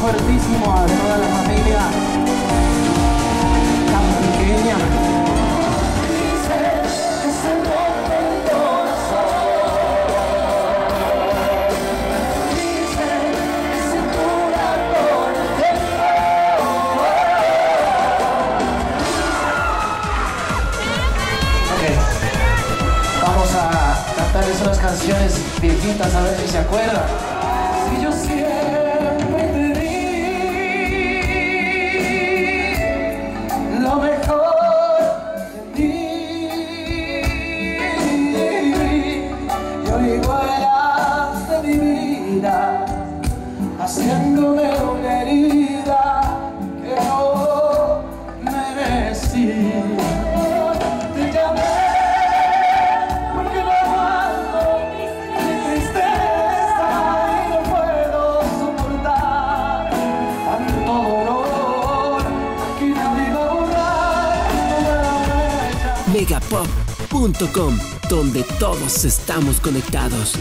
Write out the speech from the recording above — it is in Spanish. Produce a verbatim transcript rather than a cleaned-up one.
Fuertísimo a toda la familia tan pequeña. Okay. Vamos a cantarles unas canciones viejitas a ver si se acuerdan. Si yo siempre te haciéndome una herida que no merecí. Te llamé porque no aguanto mi tristeza y no puedo soportar tanto dolor que no digo borrar. Megapop punto com, donde todos estamos conectados.